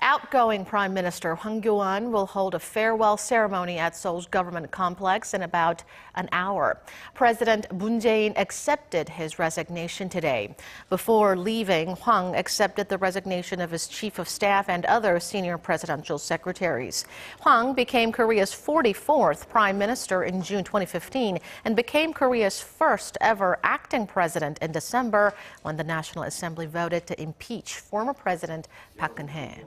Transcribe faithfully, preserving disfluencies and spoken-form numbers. Outgoing Prime Minister Hwang Kyo-ahn will hold a farewell ceremony at Seoul's government complex in about an hour. President Moon Jae-in accepted his resignation today. Before leaving, Hwang accepted the resignation of his chief of staff and other senior presidential secretaries. Hwang became Korea's forty-fourth prime minister in June twenty fifteen and became Korea's first ever acting president in December when the National Assembly voted to impeach former President Park Geun-hye.